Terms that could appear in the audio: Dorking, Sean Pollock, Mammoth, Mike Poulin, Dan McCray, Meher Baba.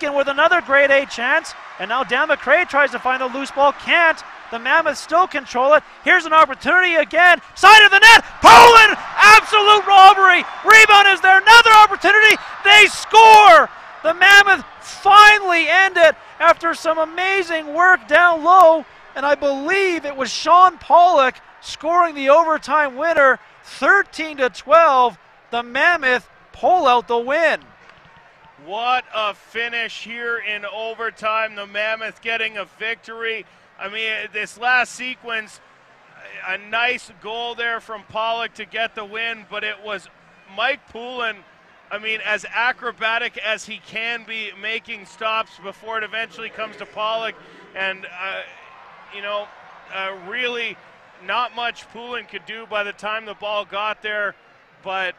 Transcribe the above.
with another grade A chance, and now Dan McCray tries to find a loose ball, can't. The Mammoths still control it. Here's an opportunity again. Side of the net, Poulin, absolute robbery. Rebound is there, another opportunity. They score. The Mammoth finally end it after some amazing work down low, and I believe it was Sean Pollock scoring the overtime winner, 13-12. The Mammoth pull out the win. What a finish here in overtime. The Mammoth getting a victory. I mean, this last sequence, a nice goal there from Pollock to get the win, but it was Mike Poulin, I mean, as acrobatic as he can be, making stops before it eventually comes to Pollock. And, you know, really not much Poulin could do by the time the ball got there, but